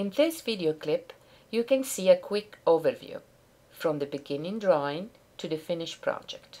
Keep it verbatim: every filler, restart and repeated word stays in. In this video clip, you can see a quick overview from the beginning drawing to the finished project.